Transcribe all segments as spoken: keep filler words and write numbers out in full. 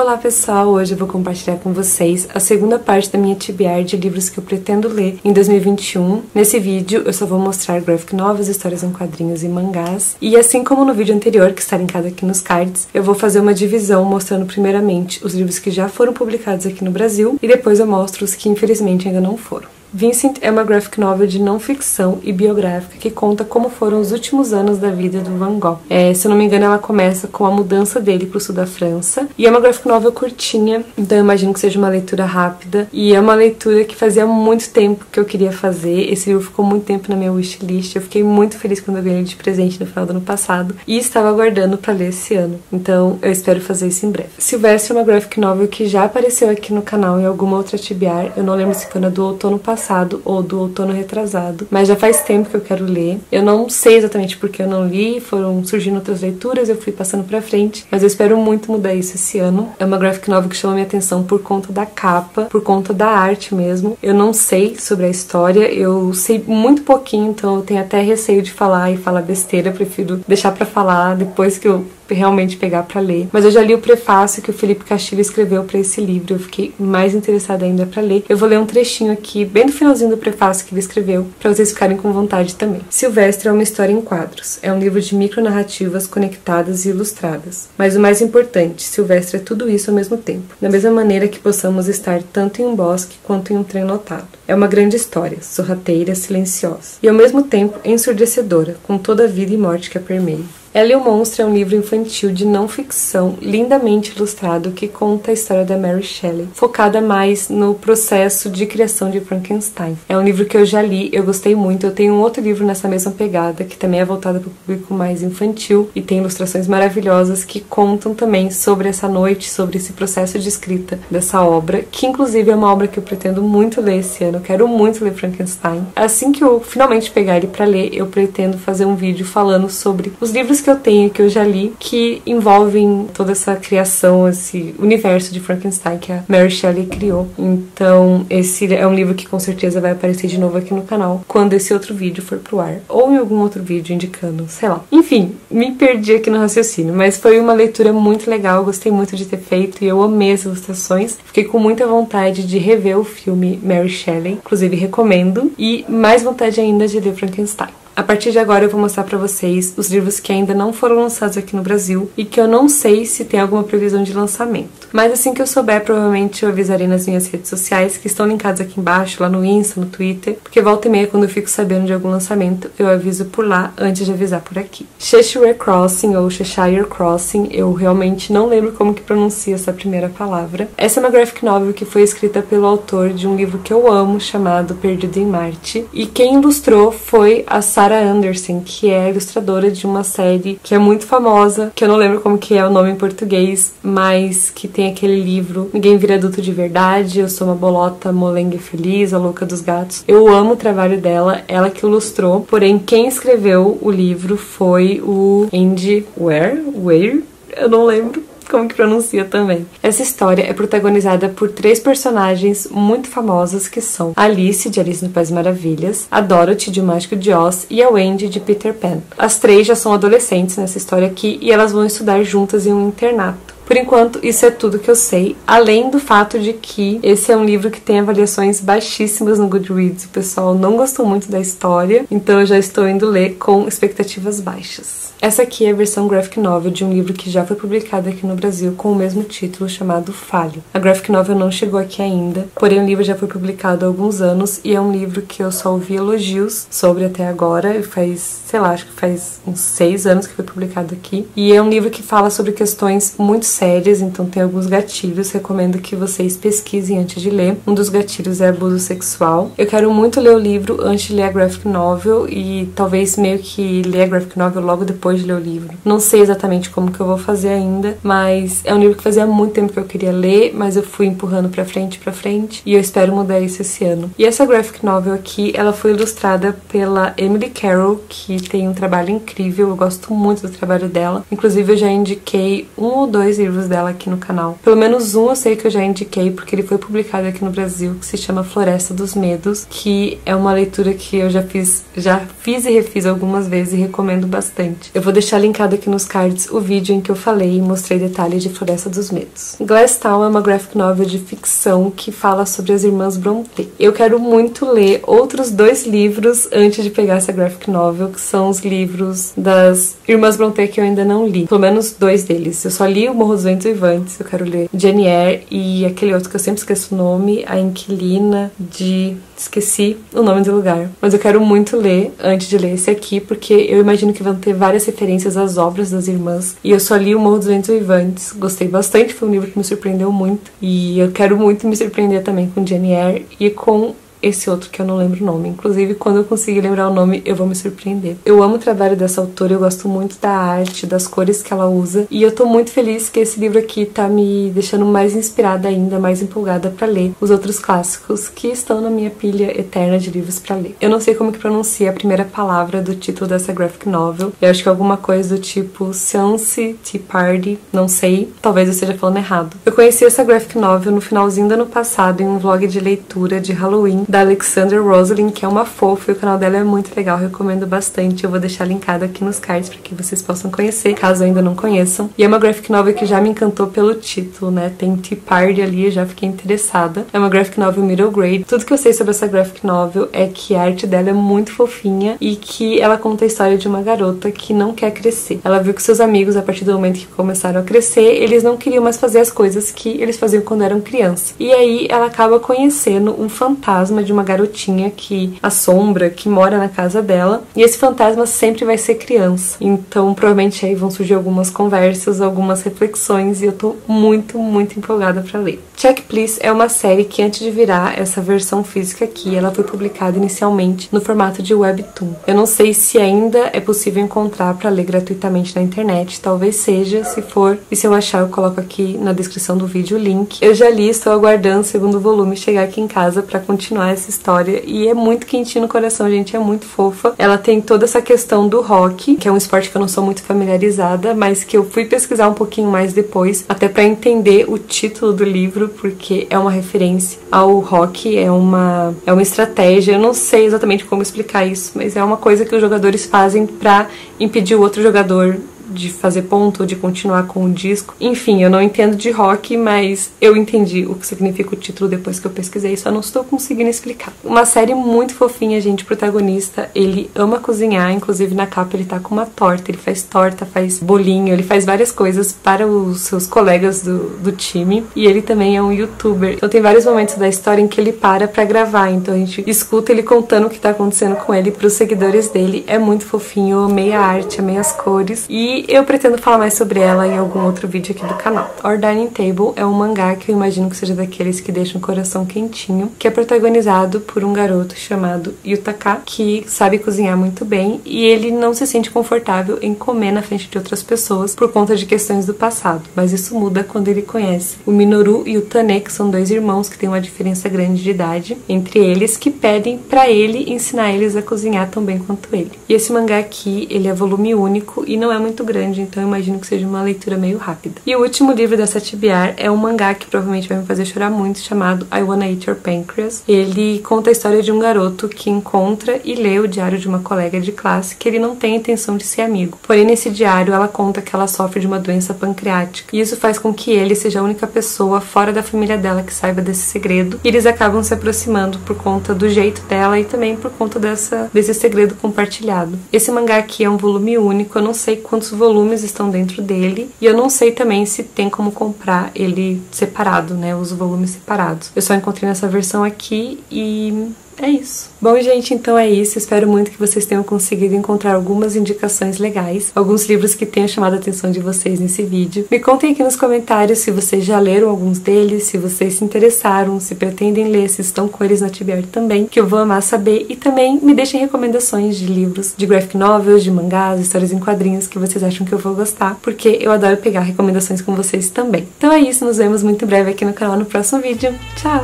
Olá pessoal, hoje eu vou compartilhar com vocês a segunda parte da minha T B R de livros que eu pretendo ler em dois mil e vinte e um. Nesse vídeo eu só vou mostrar graphic novels, histórias em quadrinhos e mangás. E assim como no vídeo anterior, que está linkado aqui nos cards, eu vou fazer uma divisão mostrando primeiramente os livros que já foram publicados aqui no Brasil e depois eu mostro os que infelizmente ainda não foram. Vincent é uma graphic novel de não ficção e biográfica que conta como foram os últimos anos da vida do Van Gogh. É, se eu não me engano, ela começa com a mudança dele para o sul da França. E é uma graphic novel curtinha, então eu imagino que seja uma leitura rápida. E é uma leitura que fazia muito tempo que eu queria fazer. Esse livro ficou muito tempo na minha wishlist. Eu fiquei muito feliz quando eu ganhei ele de presente no final do ano passado. E estava aguardando para ler esse ano. Então eu espero fazer isso em breve. Silvestre é uma graphic novel que já apareceu aqui no canal em alguma outra T B R. Eu não lembro se foi na do outono passado. passado ou do outono retrasado, mas já faz tempo que eu quero ler. Eu não sei exatamente porque eu não li, foram surgindo outras leituras, eu fui passando pra frente, mas eu espero muito mudar isso esse ano. É uma graphic novel que chama minha atenção por conta da capa, por conta da arte mesmo. Eu não sei sobre a história, eu sei muito pouquinho, então eu tenho até receio de falar e falar besteira, eu prefiro deixar pra falar depois que eu realmente pegar pra ler. Mas eu já li o prefácio que o Felipe Castilho escreveu pra esse livro, eu fiquei mais interessada ainda pra ler. Eu vou ler um trechinho aqui, bem no finalzinho do prefácio que ele escreveu, pra vocês ficarem com vontade também. Silvestre é uma história em quadros. É um livro de micronarrativas conectadas e ilustradas. Mas o mais importante, Silvestre é tudo isso ao mesmo tempo. Da mesma maneira que possamos estar tanto em um bosque quanto em um trem lotado. É uma grande história, sorrateira, silenciosa. E ao mesmo tempo ensurdecedora, com toda a vida e morte que a permeia. Ela e o Monstro é um livro infantil de não ficção, lindamente ilustrado, que conta a história da Mary Shelley, focada mais no processo de criação de Frankenstein. É um livro que eu já li, eu gostei muito, eu tenho um outro livro nessa mesma pegada, que também é voltado para o público mais infantil, e tem ilustrações maravilhosas que contam também sobre essa noite, sobre esse processo de escrita dessa obra, que inclusive é uma obra que eu pretendo muito ler esse ano, eu quero muito ler Frankenstein. Assim que eu finalmente pegar ele para ler, eu pretendo fazer um vídeo falando sobre os livros que eu tenho, que eu já li, que envolvem toda essa criação, esse universo de Frankenstein que a Mary Shelley criou. Então esse é um livro que com certeza vai aparecer de novo aqui no canal quando esse outro vídeo for pro ar, ou em algum outro vídeo indicando, sei lá. Enfim, me perdi aqui no raciocínio, mas foi uma leitura muito legal, gostei muito de ter feito e eu amei as ilustrações, fiquei com muita vontade de rever o filme Mary Shelley, inclusive recomendo, e mais vontade ainda de ler Frankenstein. A partir de agora eu vou mostrar pra vocês os livros que ainda não foram lançados aqui no Brasil e que eu não sei se tem alguma previsão de lançamento. Mas assim que eu souber, provavelmente eu avisarei nas minhas redes sociais, que estão linkadas aqui embaixo, lá no Insta, no Twitter, porque volta e meia quando eu fico sabendo de algum lançamento, eu aviso por lá antes de avisar por aqui. Cheshire Crossing, ou Cheshire Crossing, eu realmente não lembro como que pronuncia essa primeira palavra. Essa é uma graphic novel que foi escrita pelo autor de um livro que eu amo, chamado Perdido em Marte, e quem ilustrou foi a Sarah Anderson, que é ilustradora de uma série que é muito famosa, que eu não lembro como que é o nome em português, mas que tem aquele livro Ninguém Vira Adulto de Verdade, Eu Sou Uma Bolota, Molenga Feliz, A Louca dos Gatos. Eu amo o trabalho dela, ela que ilustrou, porém quem escreveu o livro foi o Andy Ware, Ware? Eu não lembro como que pronuncia também. Essa história é protagonizada por três personagens muito famosas, que são Alice, de Alice no Paz e Maravilhas, a Dorothy, de O Mágico de Oz, e a Wendy, de Peter Pan. As três já são adolescentes nessa história aqui e elas vão estudar juntas em um internato. Por enquanto, isso é tudo que eu sei, além do fato de que esse é um livro que tem avaliações baixíssimas no Goodreads. O pessoal não gostou muito da história, então eu já estou indo ler com expectativas baixas. Essa aqui é a versão graphic novel de um livro que já foi publicado aqui no Brasil com o mesmo título, chamado Falho. A graphic novel não chegou aqui ainda, porém o livro já foi publicado há alguns anos e é um livro que eu só ouvi elogios sobre até agora. Faz, sei lá, acho que faz uns seis anos que foi publicado aqui. E é um livro que fala sobre questões muito sérias, então tem alguns gatilhos, recomendo que vocês pesquisem antes de ler. Um dos gatilhos é abuso sexual. Eu quero muito ler o livro antes de ler a graphic novel e talvez meio que ler a graphic novel logo depois de ler o livro. Não sei exatamente como que eu vou fazer ainda, mas é um livro que fazia muito tempo que eu queria ler, mas eu fui empurrando pra frente, pra frente, e eu espero mudar isso esse ano. E essa graphic novel aqui, ela foi ilustrada pela Emily Carroll, que tem um trabalho incrível, eu gosto muito do trabalho dela. Inclusive eu já indiquei um ou dois livros livros dela aqui no canal. Pelo menos um eu sei que eu já indiquei, porque ele foi publicado aqui no Brasil, que se chama Floresta dos Medos, que é uma leitura que eu já fiz, já fiz e refiz algumas vezes e recomendo bastante. Eu vou deixar linkado aqui nos cards o vídeo em que eu falei e mostrei detalhes de Floresta dos Medos. Glass Town é uma graphic novel de ficção que fala sobre as irmãs Brontë. Eu quero muito ler outros dois livros antes de pegar essa graphic novel, que são os livros das irmãs Brontë que eu ainda não li. Pelo menos dois deles. Eu só li o Morro dos Ventos Vivantes, eu quero ler Jane Eyre e aquele outro que eu sempre esqueço o nome, A Inquilina de... esqueci o nome do lugar. Mas eu quero muito ler antes de ler esse aqui, porque eu imagino que vão ter várias referências às obras das irmãs. E eu só li o Morro dos Ventos Vivantes, gostei bastante, foi um livro que me surpreendeu muito. E eu quero muito me surpreender também com Jane Eyre e com esse outro que eu não lembro o nome. Inclusive, quando eu conseguir lembrar o nome, eu vou me surpreender. Eu amo o trabalho dessa autora, eu gosto muito da arte, das cores que ela usa, e eu tô muito feliz que esse livro aqui tá me deixando mais inspirada ainda, mais empolgada pra ler os outros clássicos que estão na minha pilha eterna de livros pra ler. Eu não sei como que pronuncia a primeira palavra do título dessa graphic novel, eu acho que é alguma coisa do tipo Séance Tea Party, não sei, talvez eu esteja falando errado. Eu conheci essa graphic novel no finalzinho do ano passado em um vlog de leitura de Halloween da alexandra roselyn, que é uma fofa, e o canal dela é muito legal, recomendo bastante. Eu vou deixar linkado aqui nos cards para que vocês possam conhecer, caso ainda não conheçam. E é uma graphic novel que já me encantou pelo título, né? Tem Tea Party ali, eu já fiquei interessada. É uma graphic novel middle grade. Tudo que eu sei sobre essa graphic novel é que a arte dela é muito fofinha e que ela conta a história de uma garota que não quer crescer. Ela viu que seus amigos, a partir do momento que começaram a crescer, eles não queriam mais fazer as coisas que eles faziam quando eram criança. E aí ela acaba conhecendo um fantasma de uma garotinha que assombra, que mora na casa dela, e esse fantasma sempre vai ser criança. Então provavelmente aí vão surgir algumas conversas, algumas reflexões, e eu tô muito, muito empolgada pra ler. Check Please! É uma série que, antes de virar essa versão física aqui, ela foi publicada inicialmente no formato de Webtoon. Eu não sei se ainda é possível encontrar pra ler gratuitamente na internet, talvez seja, se for, e se eu achar eu coloco aqui na descrição do vídeo o link. Eu já li, estou aguardando o segundo volume chegar aqui em casa pra continuar essa história, e é muito quentinho no coração, gente, é muito fofa. Ela tem toda essa questão do rock, que é um esporte que eu não sou muito familiarizada, mas que eu fui pesquisar um pouquinho mais depois, até pra entender o título do livro, porque é uma referência ao rock, é uma, é uma estratégia, eu não sei exatamente como explicar isso, mas é uma coisa que os jogadores fazem pra impedir o outro jogador de fazer ponto, de continuar com o disco. Enfim, eu não entendo de rock, mas eu entendi o que significa o título depois que eu pesquisei, só não estou conseguindo explicar. Uma série muito fofinha, gente. O protagonista, ele ama cozinhar, inclusive na capa ele tá com uma torta, ele faz torta, faz bolinho, ele faz várias coisas para os seus colegas do, do time, e ele também é um youtuber. Então tem vários momentos da história em que ele para pra gravar, então a gente escuta ele contando o que tá acontecendo com ele pros seguidores dele. É muito fofinho, eu amei a arte, amei as cores, e eu pretendo falar mais sobre ela em algum outro vídeo aqui do canal. Our Dining Table é um mangá que eu imagino que seja daqueles que deixam o coração quentinho, que é protagonizado por um garoto chamado Yutaka, que sabe cozinhar muito bem, e ele não se sente confortável em comer na frente de outras pessoas por conta de questões do passado, mas isso muda quando ele conhece o Minoru e o Tane, que são dois irmãos que têm uma diferença grande de idade entre eles, que pedem pra ele ensinar eles a cozinhar tão bem quanto ele. E esse mangá aqui, ele é volume único e não é muito grande grande, então eu imagino que seja uma leitura meio rápida. E o último livro dessa tibiar é um mangá que provavelmente vai me fazer chorar muito, chamado I Wanna Eat Your Pancreas. Ele conta a história de um garoto que encontra e lê o diário de uma colega de classe que ele não tem intenção de ser amigo. Porém, nesse diário, ela conta que ela sofre de uma doença pancreática, e isso faz com que ele seja a única pessoa fora da família dela que saiba desse segredo, e eles acabam se aproximando por conta do jeito dela e também por conta dessa, desse segredo compartilhado. Esse mangá aqui é um volume único, eu não sei quantos volumes estão dentro dele, e eu não sei também se tem como comprar ele separado, né, os volumes separados. Eu só encontrei nessa versão aqui e... é isso. Bom, gente, então é isso. Espero muito que vocês tenham conseguido encontrar algumas indicações legais, alguns livros que tenham chamado a atenção de vocês nesse vídeo. Me contem aqui nos comentários se vocês já leram alguns deles, se vocês se interessaram, se pretendem ler, se estão com eles na tibiar também, que eu vou amar saber. E também me deixem recomendações de livros, de graphic novels, de mangás, histórias em quadrinhos que vocês acham que eu vou gostar, porque eu adoro pegar recomendações com vocês também. Então é isso. Nos vemos muito em breve aqui no canal no próximo vídeo. Tchau!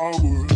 calor.